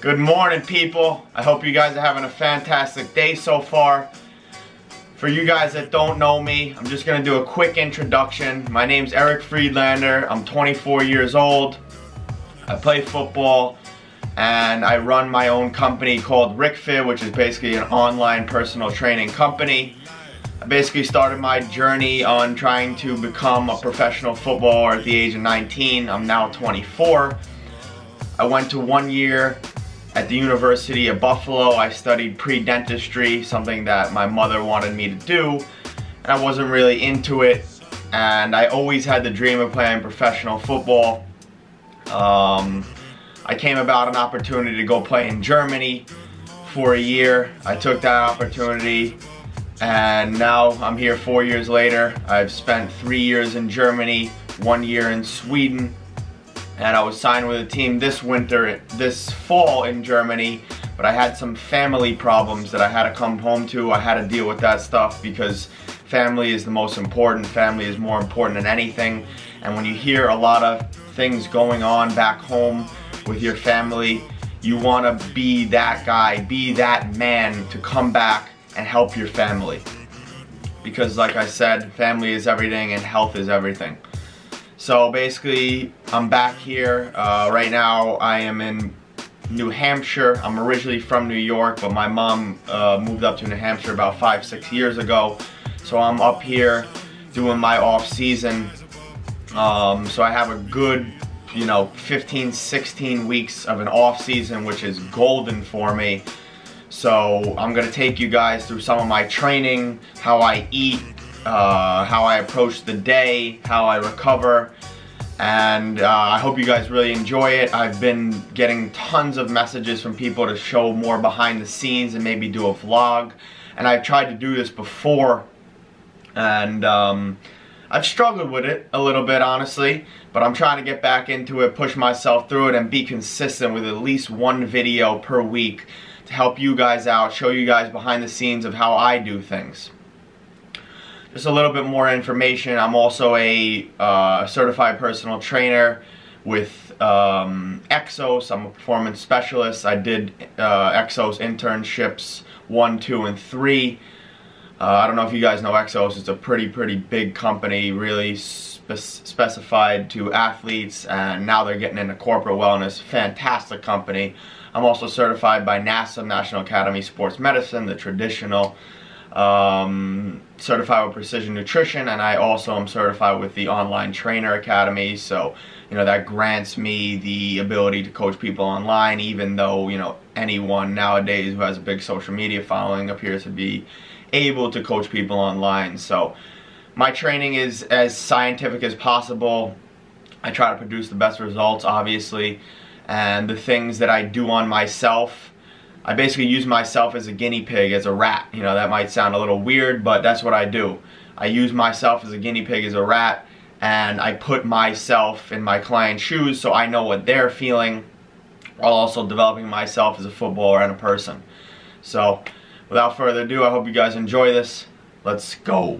Good morning, people. I hope you guys are having a fantastic day so far. For you guys that don't know me, I'm just gonna do a quick introduction. My name's Eric Friedlander. I'm 24 years old. I play football and I run my own company called RicFit, which is basically an online personal training company. I basically started my journey on trying to become a professional footballer at the age of 19. I'm now 24. I went to 1 year at the University at Buffalo. I studied pre-dentistry, something that my mother wanted me to do, and I wasn't really into it, and I always had the dream of playing professional football. I came about an opportunity to go play in Germany for a year. I took that opportunity, and now I'm here 4 years later. I've spent 3 years in Germany, 1 year in Sweden, and I was signed with a team this fall in Germany, but I had some family problems that I had to come home to. I had to deal with that stuff because family is the most important. Family is more important than anything. And when you hear a lot of things going on back home with your family, you want to be that guy, be that man to come back and help your family. Because like I said, family is everything and health is everything. So basically, I'm back here. Right now, I am in New Hampshire. I'm originally from New York, but my mom moved up to New Hampshire about 5 or 6 years ago. So I'm up here doing my off season. So I have a good, 15, 16 weeks of an off season, which is golden for me. So I'm gonna take you guys through some of my training, how I eat, how I approach the day, how I recover, and I hope you guys really enjoy it. I've been getting tons of messages from people to show more behind the scenes and maybe do a vlog, and I've tried to do this before, and I've struggled with it a little bit, honestly, but I'm trying to get back into it, push myself through it, and be consistent with at least one video per week to help you guys out, show you guys behind the scenes of how I do things. Just a little bit more information. I'm also a certified personal trainer with Exos. I'm a performance specialist. I did Exos internships 1, 2, and 3. I don't know if you guys know Exos. It's a pretty big company, really specified to athletes, and now they're getting into corporate wellness. Fantastic company. I'm also certified by NASM, National Academy Sports Medicine, the traditional. Certified with Precision Nutrition, and I also am certified with the Online Trainer Academy, so that grants me the ability to coach people online, even though anyone nowadays who has a big social media following appears to be able to coach people online. So my training is as scientific as possible. I try to produce the best results, obviously, and the things that I do on myself, I basically use myself as a guinea pig, as a rat. That might sound a little weird, but that's what I do. I use myself as a guinea pig, as a rat, and I put myself in my client's shoes so I know what they're feeling, while also developing myself as a footballer and a person. So, without further ado, I hope you guys enjoy this. Let's go.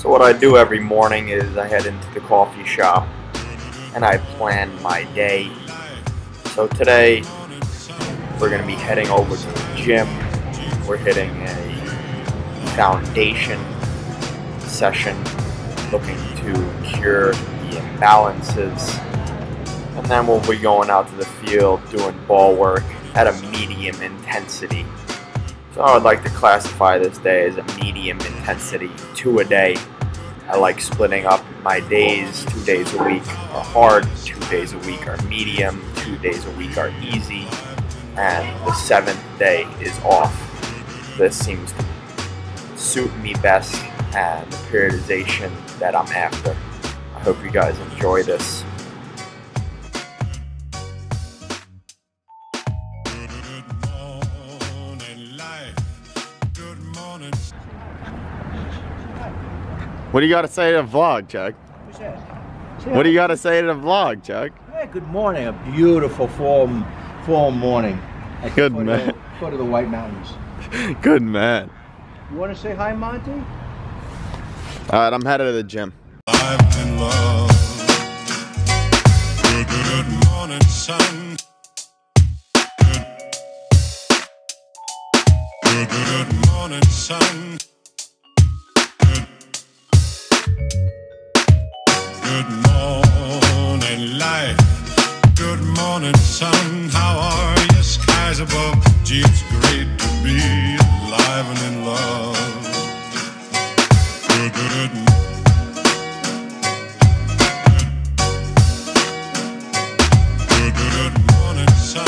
So what I do every morning is I head into the coffee shop and I plan my day. So today we're going to be heading over to the gym. We're hitting a foundation session, looking to cure the imbalances. And then we'll be going out to the field doing ball work at a medium intensity. So I would like to classify this day as a medium intensity, 2 a day. I like splitting up my days. 2 days a week are hard, 2 days a week are medium, 2 days a week are easy, and the 7th day is off. This seems to suit me best and the periodization that I'm after. I hope you guys enjoy this. What do you got to say to the vlog, Chuck? What's that? What do you got to say to the vlog, Chuck? Hey, good morning. A beautiful fall morning. at Good the man. Foot of the White Mountains. Good man. You want to say hi, Monty? All right, I'm headed to the gym. I've been loved. Good morning, sun. Good morning, sun. Good morning, life. Good morning, sun. How are you, skies above? Gee, it's great to be alive and in love. Good, good morning, sun.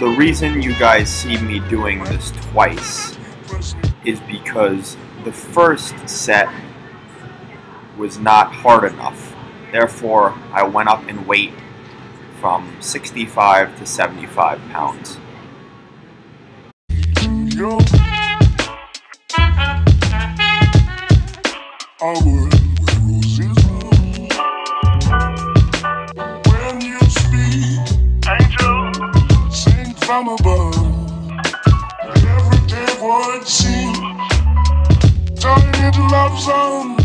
The reason you guys see me doing this twice is because the first set was not hard enough. Therefore, I went up in weight from 65 to 75 pounds. From above, every day would seem turning into love zone.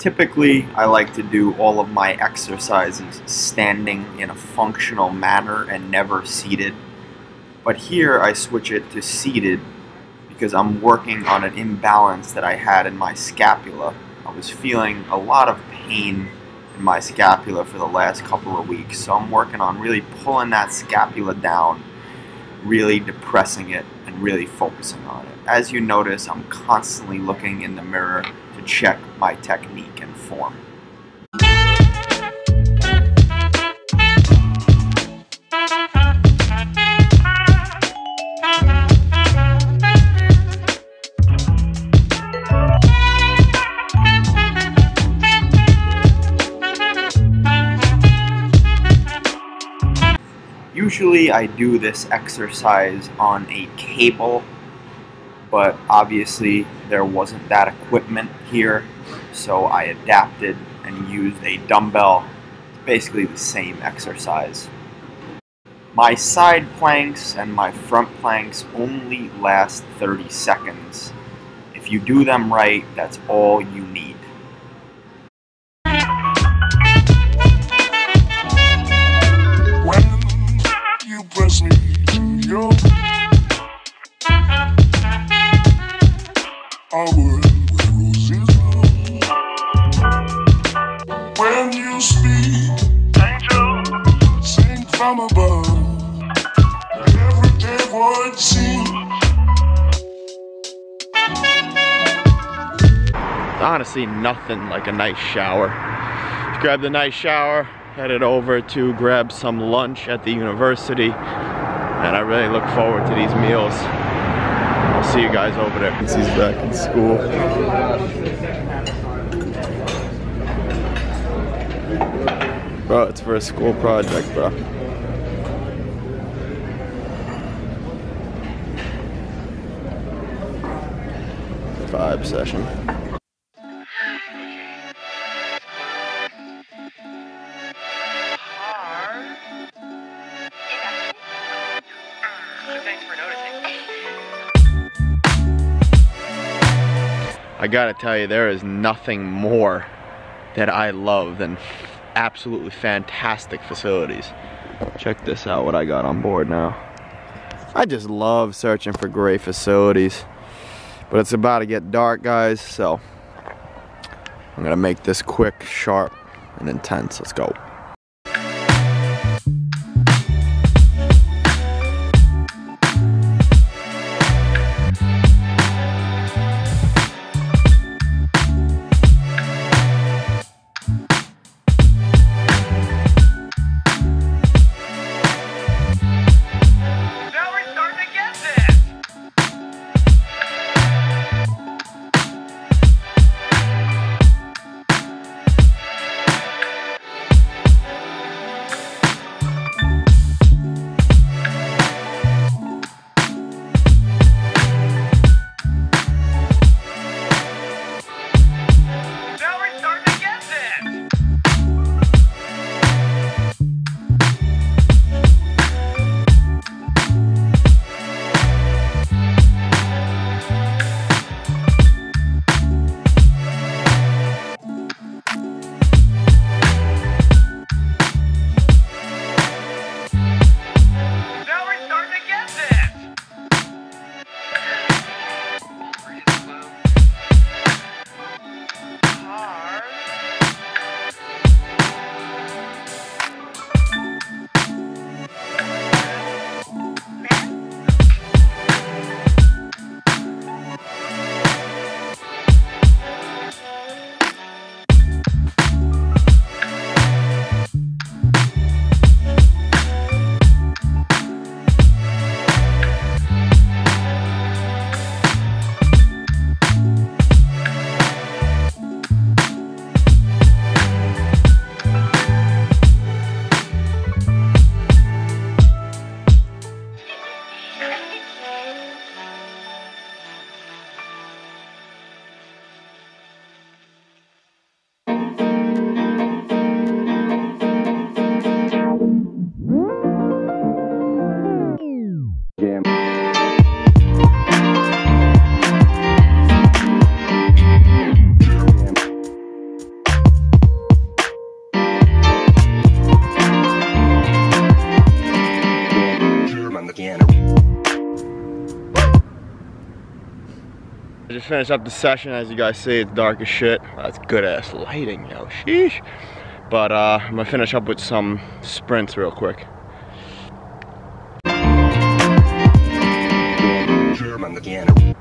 Typically, I like to do all of my exercises standing in a functional manner and never seated. But here I switch it to seated because I'm working on an imbalance that I had in my scapula. I was feeling a lot of pain in my scapula for the last couple of weeks, so I'm working on really pulling that scapula down, really depressing it and really focusing on it. As you notice, I'm constantly looking in the mirror to check my technique and form. Usually I do this exercise on a cable, but obviously there wasn't that equipment here, so I adapted and used a dumbbell. It's basically the same exercise. My side planks and my front planks only last 30 seconds. If you do them right, that's all you need. When you speak, angel, sing from above, everyday word seen. Honestly, nothing like a nice shower. Just grabbed a nice shower, headed over to grab some lunch at the university, and I really look forward to these meals. I'll see you guys over there. He's back in school. Bro, it's for a school project, bro. Vibe session. I gotta tell you, there is nothing more that I love than absolutely fantastic facilities. Check this out, what I got on board now. I just love searching for great facilities, but it's about to get dark, guys, so I'm gonna make this quick, sharp, and intense. Let's go. I just finished up the session. As you guys see, it's dark as shit. That's good ass lighting, yo, sheesh. But I'm gonna finish up with some sprints real quick.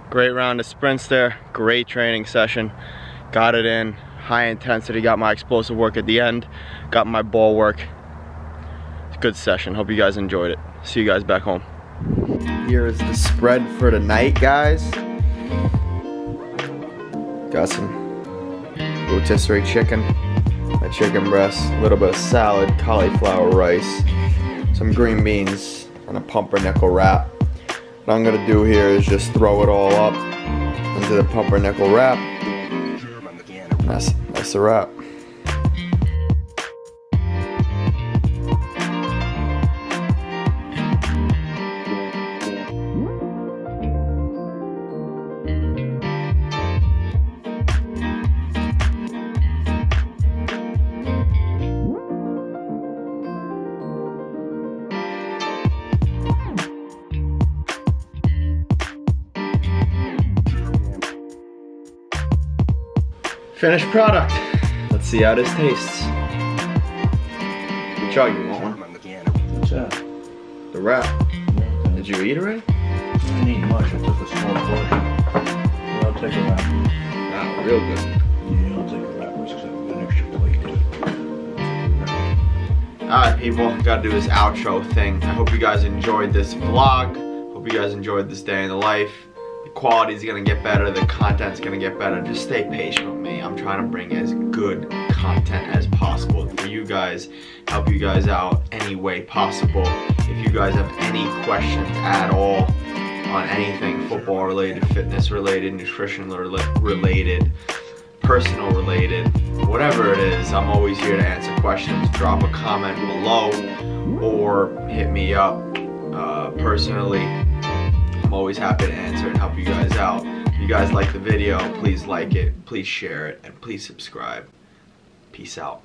Great round of sprints there, great training session. Got it in, high intensity, got my explosive work at the end, got my ball work. It's a good session, hope you guys enjoyed it. See you guys back home. Here is the spread for tonight, guys. Got some rotisserie chicken, my chicken breast, a little bit of salad, cauliflower rice, some green beans on a pumpernickel wrap. What I'm gonna do here is just throw it all up into the pumpernickel wrap. That's a wrap. Finished product. Let's see how this tastes. Chug, you want one? What's that? The wrap. Okay. Did you eat already? I didn't eat much. I took a small portion. Yeah, I'll take a wrap. Wow, real good. Yeah, I'll take a wrap because I've got an extra plate. Alright people, gotta do this outro thing. I hope you guys enjoyed this vlog. Hope you guys enjoyed this day in the life. Quality is gonna get better, the content's gonna get better. Just stay patient with me. I'm trying to bring as good content as possible for you guys, help you guys out any way possible. If you guys have any questions at all on anything football related, fitness related, nutrition related, personal related, whatever it is, I'm always here to answer questions. Drop a comment below or hit me up personally. I'm always happy to answer and help you guys out. If you guys like the video, please like it, please share it, and please subscribe. Peace out.